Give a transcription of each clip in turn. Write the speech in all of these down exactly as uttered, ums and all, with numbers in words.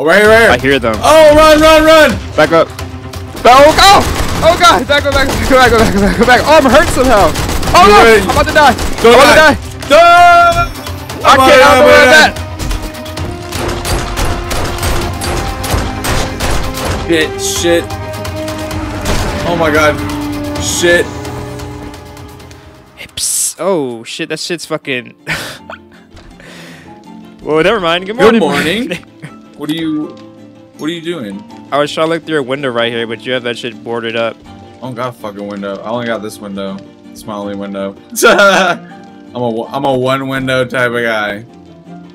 Oh, right here, right here. I hear them. Oh, run, run, run. Back up. Oh, go. Oh, God. Back up, back up, back up, back up, back up, back up. Oh, I'm hurt somehow. Oh, no. Right. I'm about to die. Don't I'm die. about to die. No. I can't. I don't know where I'm at. Shit, shit. Oh, my God. Shit. Hips. Oh, shit. That shit's fucking... Well, never mind. Good morning. Good morning. What are you... What are you doing? I was trying to look through a window right here, but you have that shit boarded up. I don't got a fucking window. I only got this window. It's my only window. I'm a, I'm a one window type of guy.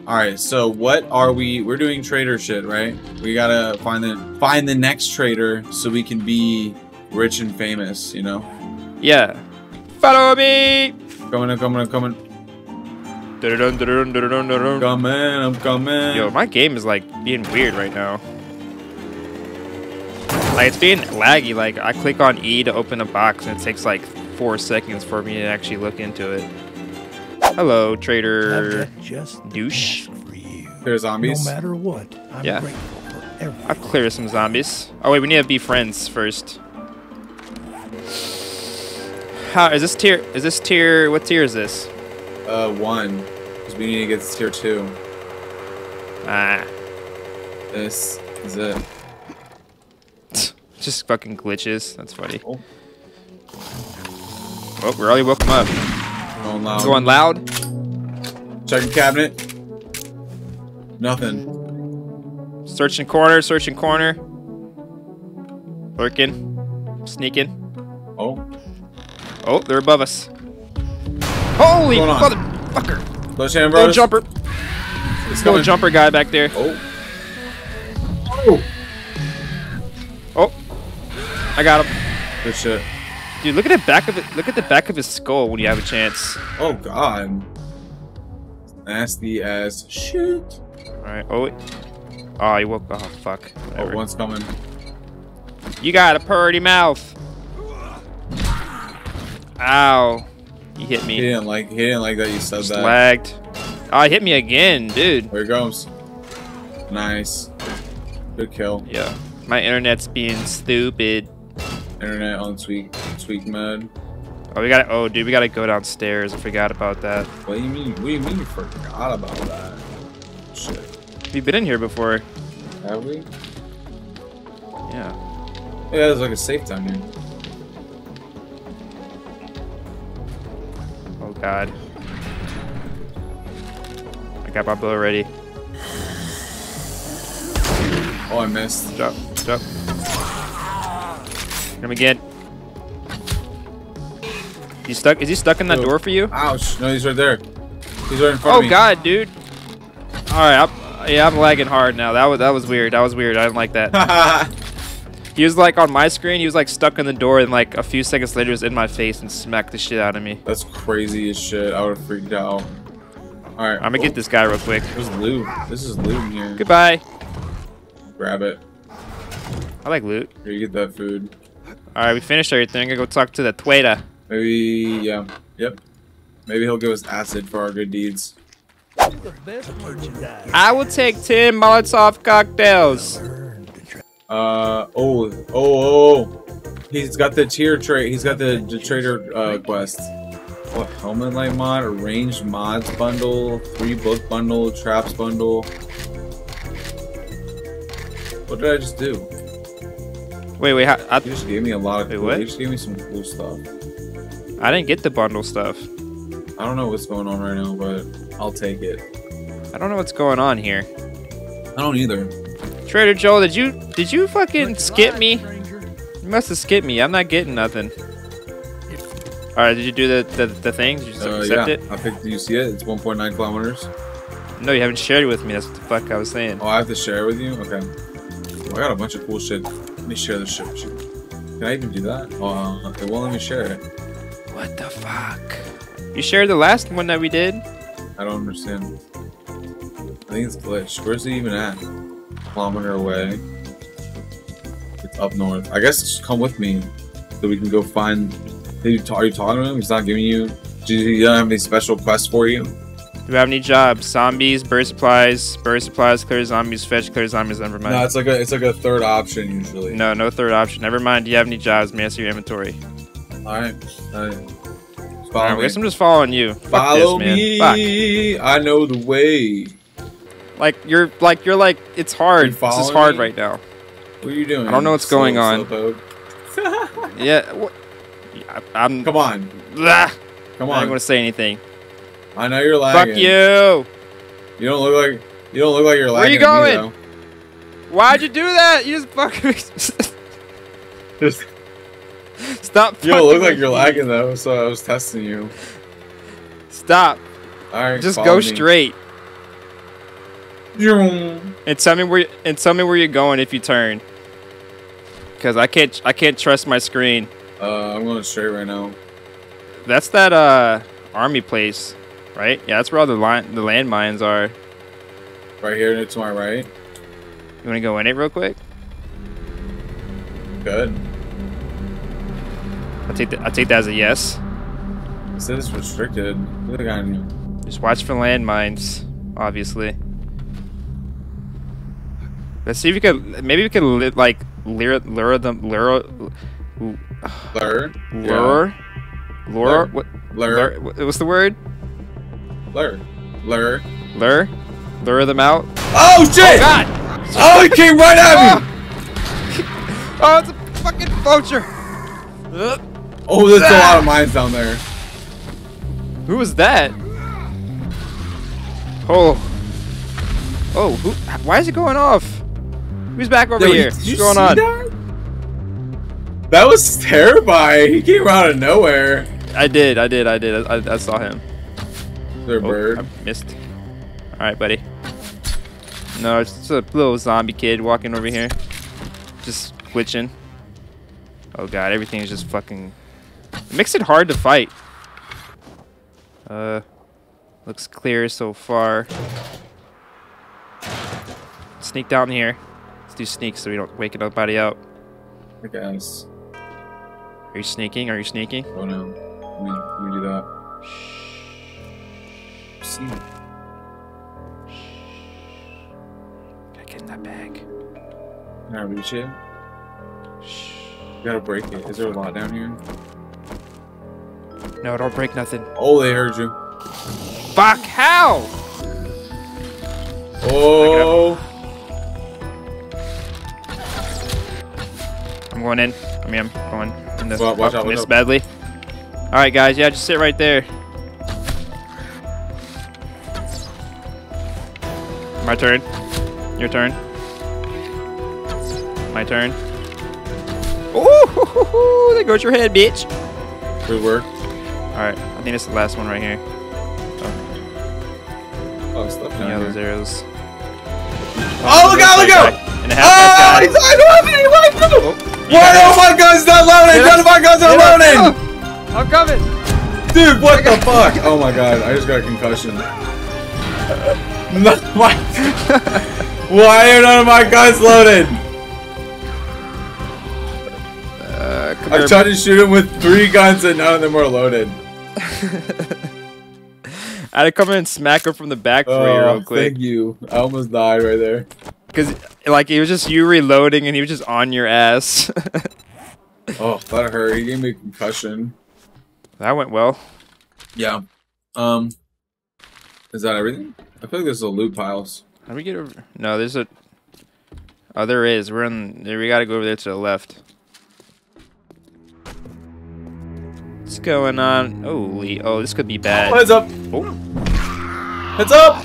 Alright, so what are we... We're doing trader shit, right? We gotta find the find the next trader so we can be rich and famous, you know? Yeah. Follow me! Coming, I'm coming, I'm coming. I'm coming, I'm coming. Yo, my game is, like, being weird right now. Like, it's being laggy. Like, I click on E to open a box, and it takes, like, four seconds for me to actually look into it. Hello, trader just douche. There are zombies. No matter what, I'm yeah. grateful for everything. I've cleared some zombies. Oh wait, we need to be friends first. How is this tier? Is this tier? What tier is this? Uh, one. Because we need to get this tier two. Ah. This is it. Just fucking glitches. That's funny. Oh, oh we already woke him up. Going loud. Going loud. Checking cabinet. Nothing. Searching corner, searching corner. Lurking. Sneaking. Oh. Oh, they're above us. Holy motherfucker. Close hand, bro. Little jumper. Let's go. Jumper guy back there. Oh. Oh. Oh. I got him. Good shit. Dude, look at the back of it. Look at the back of his skull when you have a chance. Oh God, nasty ass shit. All right. Oh, wait. Oh, he woke. Oh, fuck. Whatever. Oh, one's coming. You got a purty mouth. Ow. He hit me. He didn't like. He didn't like that you said Just that. Lagged. Oh, he hit me again, dude. There it goes. Nice. Good kill. Yeah. My internet's being stupid. Internet on tweak, tweak mode. Oh, we gotta. Oh, dude, we gotta go downstairs. I forgot about that. What do you mean? What do you mean you forgot about that? Shit. We've been in here before. Have we? Yeah. Yeah, there's like a safe down here. Oh God. I got my bow ready. Oh, I missed. Drop. Drop. Him again. He's stuck. Is he stuck in that Dude. door for you? Ouch! No, he's right there. He's right in front oh, of me. Oh God, dude! All right, I'm, yeah, I'm lagging hard now. That was that was weird. That was weird. I didn't like that. He was like on my screen. He was like stuck in the door, and like a few seconds later, he was in my face and smacked the shit out of me. That's crazy as shit. I would have freaked out. All right, I'm gonna oh. get this guy real quick. There's loot. This is loot here. Goodbye. Grab it. I like loot. Here, you get that food. Alright, we finished everything. I'm gonna go talk to the Tueta. Maybe, yeah. Yep. Maybe he'll give us acid for our good deeds. I will take ten Molotov cocktails. Uh, oh, oh, oh. He's got the tier trade. He's got the, the trader uh, quest. What? Oh, helmet light mod, arranged mods bundle, free book bundle, traps bundle. What did I just do? Wait, wait, how, I, you just gave me a lot of wait, cool. What? You just gave me some cool stuff. I didn't get the bundle stuff. I don't know what's going on right now, but I'll take it. I don't know what's going on here. I don't either. Trader Joel, did you did you fucking Let's skip lie, me? Stranger. You must have skipped me. I'm not getting nothing. All right, did you do the the, the thing? Did you just uh, accept yeah. it? I picked. Do you see it? It's one point nine kilometers. No, you haven't shared it with me. That's what the fuck I was saying. Oh, I have to share it with you? Okay. Well, I got a bunch of cool shit. Let me share this shit with you. Can I even do that? Oh, uh, okay, well, let me share it. What the fuck? You shared the last one that we did? I don't understand. I think it's glitched. Where's it even at? A kilometer away. It's up north. I guess just come with me so we can go find... Are you talking to him? He's not giving you... Do you not have any special quests for you? Do we have any jobs? Zombies, bird supplies, bird supplies, clear zombies, fetch, clear zombies, never mind. No, it's like a it's like a third option usually. No, no third option. Never mind. Do you have any jobs? May I see your inventory? Alright. Alright. Follow me. I guess I'm just following you. Fuck Follow this, man. me. Fuck. I know the way. Like you're like you're like it's hard. This is hard me? right now. What are you doing? I don't know what's slow, going on. yeah. What? I'm. Come on. Blah. Come on. I don't want to say anything. I know you're lagging. Fuck you! You don't look like you don't look like you're lagging. Where you going? Me, Why'd you do that? You just fucking just stop. Fucking you don't look like you're lagging though, so I was testing you. Stop. All right. Just go me. straight. And tell me where and tell me where you're going if you turn. Because I can't I can't trust my screen. Uh, I'm going straight right now. That's that uh army place. Right? Yeah, that's where all the line, the landmines are. Right here to my right. You want to go in it real quick? Good. I'll take, the, I'll take that as a yes. It says restricted. Look at me. Just watch for landmines, obviously. Let's see if we could... Maybe we could, li like, lure, lure them... Lure... Lure? Lure? Yeah. Lure? What? Lure. Lure? What's the word? Lure. Lure. Lure? Lure them out? Oh shit! Oh, God. oh he came right at me! Oh, oh it's a fucking vulture! Oh, there's ah. a lot of mines down there. Who was that? Oh. Oh, who, why is it going off? Who's back over Yo, here? What's going on? That? that was terrifying. He came out of nowhere. I did, I did, I did. I, I saw him. Their oh, bird. I missed. All right, buddy. No, it's just a little zombie kid walking over here, just glitching. Oh god, everything is just fucking. It makes it hard to fight. Uh, looks clear so far. Sneak down here. Let's do sneaks so we don't wake anybody up. I guess. Are you sneaking? Are you sneaking? Oh no, we we do that. Shh. Sneak. Gotta get in that bag. Can I reach it? Shh. You gotta break it. Is there a lot down here? No, don't break nothing. Oh, they heard you. Fuck, how? Oh. I'm going in. I mean, I'm going in this, well, watch out, this badly. Alright, guys. Yeah, just sit right there. My turn. Your turn. My turn. Oh, there goes your head, bitch. Good work. Alright, I think it's the last one right here. Oh, oh stuff down those arrows. Oh, oh look out, look out! Oh, he's I don't have any rifle! Why are my guns not loading? None of my guns are loading! I'm coming! Dude, what the fuck? Oh my god, I just got a concussion. Why? Why are none of my guns loaded? Uh, I tried to shoot him with three guns and none of them were loaded. I had to come in and smack him from the back for you real quick. Thank you. I almost died right there. Cause like it was just you reloading and he was just on your ass. Oh, that hurt. He gave me a concussion. That went well. Yeah. Um. Is that everything? I feel like there's a loot piles. How do we get over? No, there's a. Oh, there is. We're in. We gotta go over there to the left. What's going on? Holy! Oh, this could be bad. Oh, heads up! Oh. Heads up!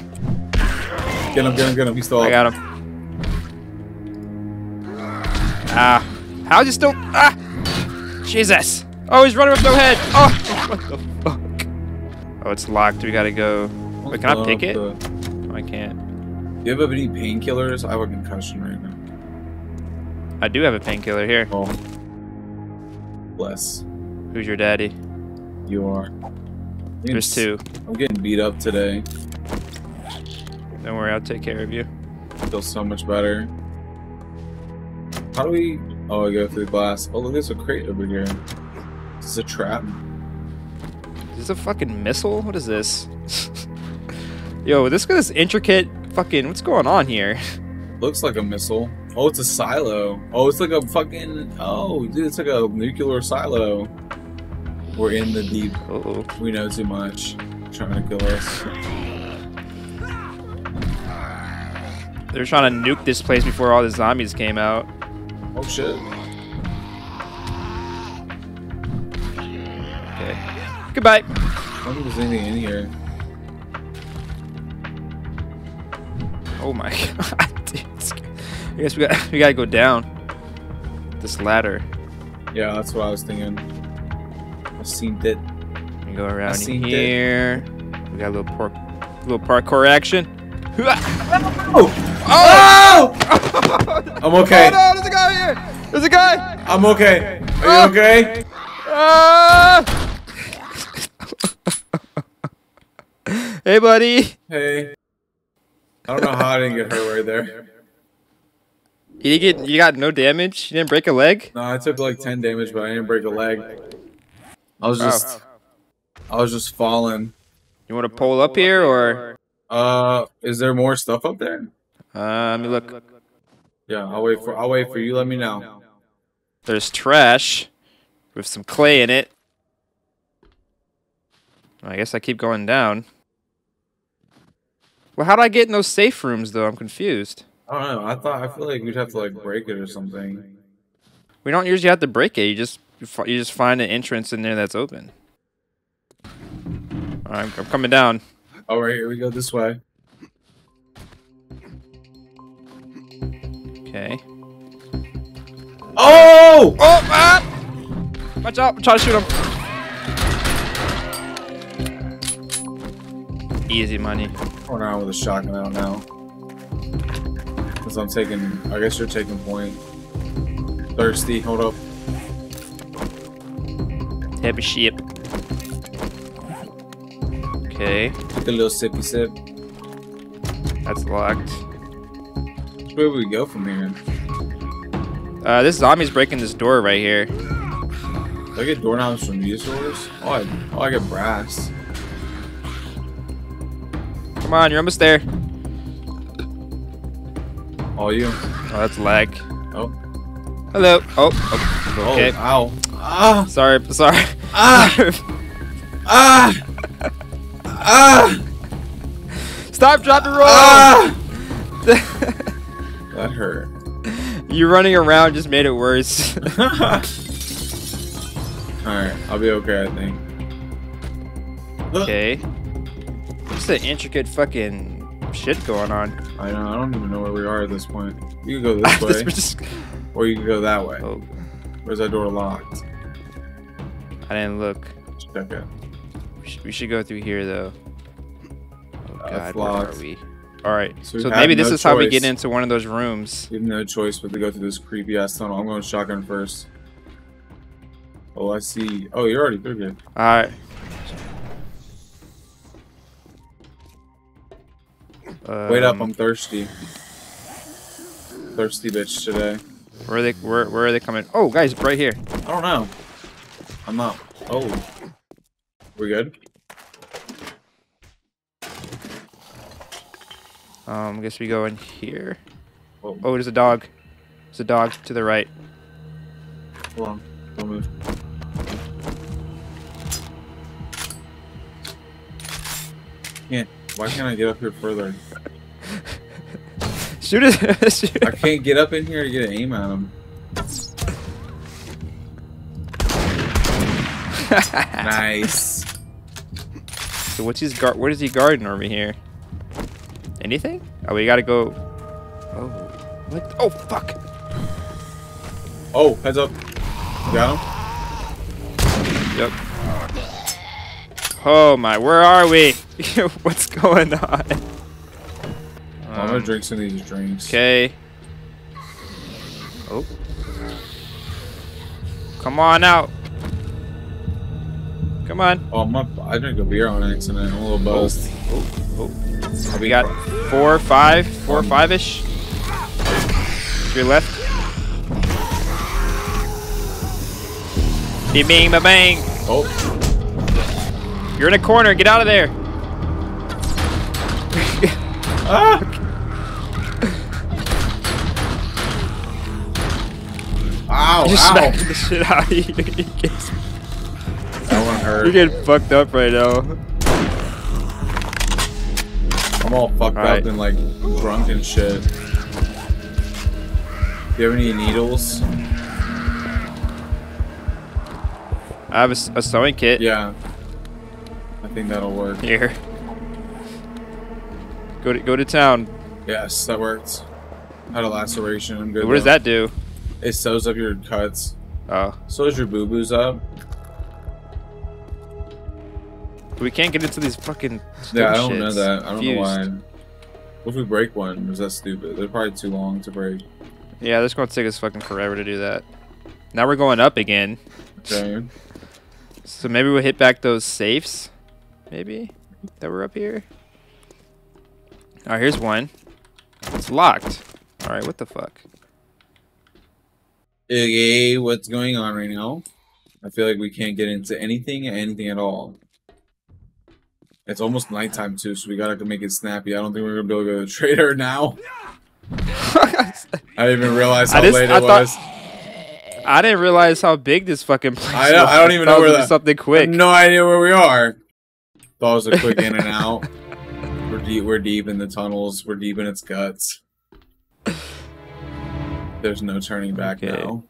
Get him! Get him! Get him! He's still. I got him. Ah! How just don't? Ah! Jesus! Oh, he's running with no head. Oh! What the fuck? Oh, it's locked. We gotta go. Wait, can I pick it? The... Oh, I can't. Do you have any painkillers? I have a concussion right now. I do have a painkiller here. Oh. Bless. Who's your daddy? You are. There's two. I'm getting beat up today. Don't worry, I'll take care of you. I feel so much better. How do we... Oh, I go through the glass. Oh, look, there's a crate over here. Is this a trap? Is this a fucking missile? What is this? Yo, this guy's intricate. Fucking, what's going on here? Looks like a missile. Oh, it's a silo. Oh, it's like a fucking. Oh, dude, it's like a nuclear silo. We're in the deep. Uh-oh. We know too much. Trying to kill us. They're trying to nuke this place before all the zombies came out. Oh shit. Okay. Goodbye. I don't think there's anything in here. Oh my god, dude. I guess we got we gotta go down this ladder. Yeah, that's what I was thinking. I seen that. We go around here. That. We got a little park, little parkour action. Oh! Oh! I'm okay. Oh, no, there's a guy here. There's a guy. I'm okay. Are you okay? Ah! Hey, buddy. Hey. I don't know how I didn't get hurt right there. You didn't get, you got no damage? You didn't break a leg? No, I took like ten damage, but I didn't break a leg. I was just, oh. I was just falling. You want to pull up here, or? Uh, is there more stuff up there? Uh, let me look. Yeah, I'll wait for, I'll wait for you. Let me know. There's trash with some clay in it. I guess I keep going down. Well, how do I get in those safe rooms, though? I'm confused. I don't know. I thought I feel like we'd have to like break it or something. We don't usually have to break it. You just you just find an entrance in there that's open. All right, I'm coming down. All right, here we go this way. Okay. Oh! Oh! Ah! Watch out! I'm trying to shoot him. Easy money. Going around with a shotgun, I don't know. Because I'm taking, I guess you're taking point. Thirsty, hold up. Heavy ship. Okay. Take a little sippy sip. That's locked. Where would we go from here? Uh, this zombie's breaking this door right here. Do I get doorknobs from these doors? Oh, I, oh, I get brass. Come on, you're almost there. All you. Oh, that's lag. Oh. Hello. Oh. Oh. Okay. Oh, ow. Ah. Sorry. Sorry. Ah. Ah. Ah. Stop, drop, and roll. Ah. That hurt. You running around just made it worse. All right, I'll be okay, I think. Okay. What's the intricate fucking shit going on? I know. I don't even know where we are at this point. You can go this way, just... or you can go that way. Oh. Where's that door locked? I didn't look. Check it. We should, we should go through here though. Oh uh, god, where are we? All right. So, so maybe this no is choice. how we get into one of those rooms. We have no choice but to go through this creepy ass tunnel. I'm going shotgun first. Oh, I see. Oh, you're already through here. All right. Um, Wait up, I'm thirsty. Thirsty bitch today. Where are they where where are they coming? Oh guys, right here. I don't know. I'm not oh. We good? Um I guess we go in here. Whoa. Oh, there's a dog. There's a dog to the right. Hold on, don't move. Yeah. Why can't I get up here further? Shoot it! Shoot. I can't get up in here to get an aim at him. Nice. So what's his guard? What is he guarding over here? Anything? Oh, we gotta go. Oh, what? Oh, fuck! Oh, heads up! You got him. Yep. Oh my, where are we? What's going on? Um, I'm gonna drink some of these drinks. Okay. Oh. Come on out. Come on. Oh, my, I drank a beer on accident. I'm a little buzzed. Oh, oh, oh. We got four, five, four, five-ish. To your left. Bing, bing, ba, bang. Oh. You're in a corner. Get out of there. Ah! Ow! You're smacking the shit out of you. That one hurt. You're getting fucked up right now. I'm all fucked all right. up and like drunk and shit. Do you have any needles? I have a, a sewing kit. Yeah. I think that'll work. Here. Go to, go to town. Yes, that works. Had a laceration. I'm good. What though. does that do? It sews up your cuts. Oh. Sews your boo-boos up. We can't get into these fucking stupid Yeah, I don't shits. know that. I don't Fused. know why. What if we break one? Is that stupid? They're probably too long to break. Yeah, this is going to take us fucking forever to do that. Now we're going up again. Okay. So maybe we'll hit back those safes? Maybe? That were up here? Alright, here's one. It's locked. Alright, what the fuck? Okay, what's going on right now? I feel like we can't get into anything, anything at all. It's almost nighttime too, so we gotta make it snappy. I don't think we're gonna be able to go to the trader now. I didn't even realize how just, late it I was. Thought, I didn't realize how big this fucking place I know, was. I don't even I know where that. Something quick. I have no idea where we are. Thought it was a quick in and out. We're deep. We're deep in the tunnels. We're deep in its guts. There's no turning back okay. now.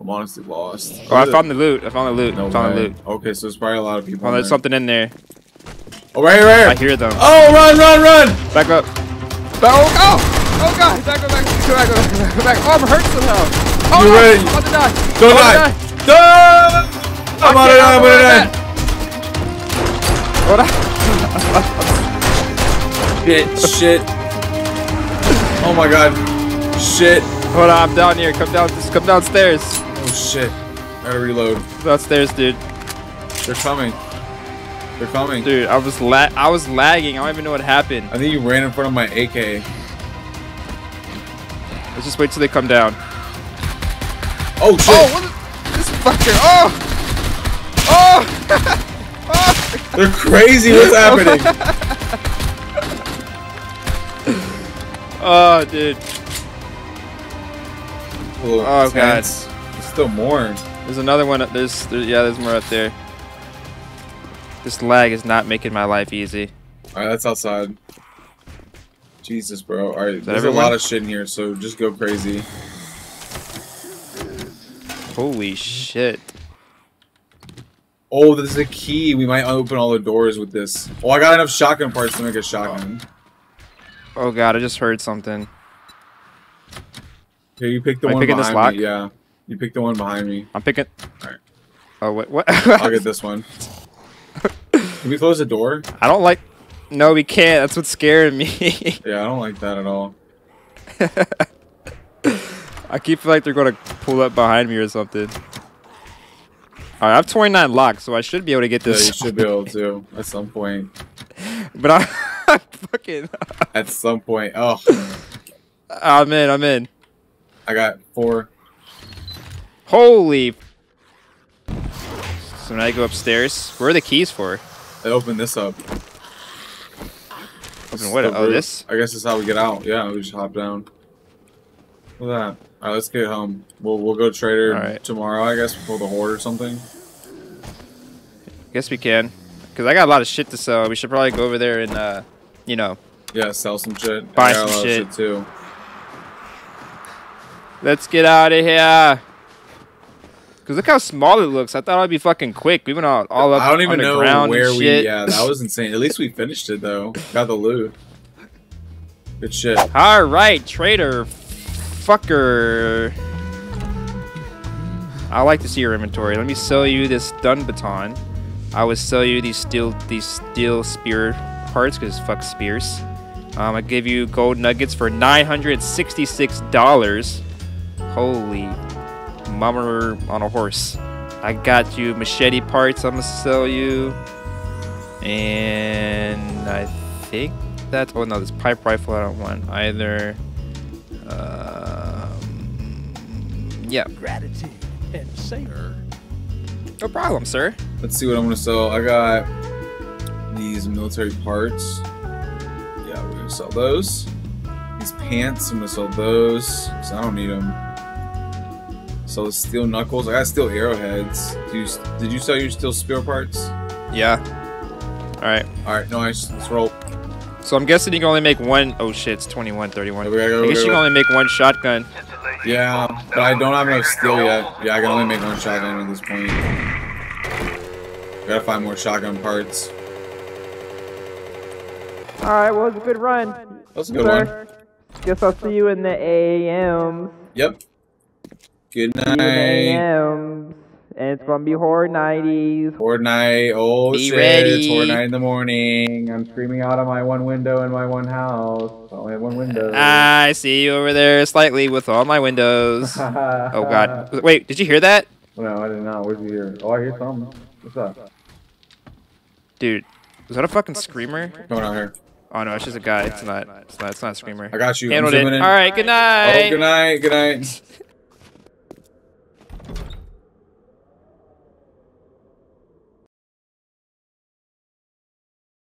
I'm honestly lost. Oh, I found it? the loot. I found the loot. No I found way. the loot. Okay, so there's probably a lot of people. Oh, there's there. something in there. Oh, right here, right here. I hear them. Oh, run, run, run! Back up. Oh, oh, oh God! Back up, back up, back up, back up, back up. Oh, I'm hurt somehow. Oh, no. I'm about to die. Don't die. die. I'm about to die. I'm about to die. Bitch, shit. Oh my God. Shit. Hold on, I'm down here. Come down, just come downstairs. Oh shit! I gotta reload. Downstairs, dude. They're coming. They're coming. Dude, I was la I was lagging. I don't even know what happened. I think you ran in front of my A K. Let's just wait till they come down. Oh shit! Oh, what the this fucker! Oh! Oh! Oh! They're crazy. What's happening? Oh, dude. Ooh, oh tense. God! There's still more. There's another one up. There's, there's yeah. There's more up there. This lag is not making my life easy. All right, that's outside. Jesus, bro. All right, there's everyone? a lot of shit in here, so just go crazy. Holy shit! Oh, there's a key. We might open all the doors with this. Oh, I got enough shotgun parts to make a shotgun. Oh, oh God! I just heard something. Here, you pick the Am one behind this lock? me. Yeah, you pick the one behind me. I'm picking. All right. Oh wait, what? I'll get this one. Can we close the door? I don't like. No, we can't. That's what's scaring me. Yeah, I don't like that at all. I keep feeling like they're gonna pull up behind me or something. All right, I have twenty-nine locks, so I should be able to get this. Yeah, you should be able to at some point. But I I'm fucking. At some point, oh. I'm in. I'm in. I got four. Holy. So now I go upstairs. Where are the keys for? I open this up. Open what? Oh, this? I guess that's how we get out. Yeah, we just hop down. Look at that. All right, let's get home. We'll, we'll go trader right. tomorrow, I guess, before the horde or something. I guess we can. Because I got a lot of shit to sell. We should probably go over there and, uh, you know. Yeah, sell some shit. Buy I got some a lot shit. Of shit, too. Let's get out of here. Cause look how small it looks. I thought I'd be fucking quick. We went all, all up. I don't even know where we. Shit. Yeah, that was insane. At least we finished it though. Got the loot. Good shit. All right, trader, fucker. I like to see your inventory. Let me sell you this stun baton. I would sell you these steel, these steel spear parts. Cause fuck spears. Um, I give you gold nuggets for nine hundred sixty-six dollars. Holy mama on a horse. I got you machete parts I'm gonna sell you. And I think that's... Oh no, this pipe rifle I don't want either. Um, yeah. Gratitude and savor. No problem, sir. Let's see what I'm gonna sell. I got these military parts. Yeah, gonna sell those. These pants, I'm gonna sell those, because I don't need them. Sell the steel knuckles. I got steel arrowheads. Did you, did you sell your steel spear parts? Yeah. Alright. Alright, no, I just roll. So I'm guessing you can only make one. Oh shit, it's twenty-one, thirty-one. Go, go, go, I guess go, go. You can only make one shotgun. Yeah, but I don't have enough steel yet. Yeah, I can only make one shotgun at this point. I gotta find more shotgun parts. Alright, well, it was a good run. That was a good Sir. one. Guess I'll see you in the A M. Yep. Good night. A M. And it's gonna be Horde nighties. Horde night. Oh be shit! Ready. It's Horde night in the morning. I'm screaming out of my one window in my one house. I only have one window. I see you over there, slightly with all my windows. Oh god! Wait, did you hear that? No, I did not. What did you hear? Oh, I hear something. What's up, dude? Is that a fucking screamer? Going out here. Oh no, it's just a guy. It's not. It's not. It's not a screamer. I got you. Handled it. All right. Good night. Oh, good night. Good night.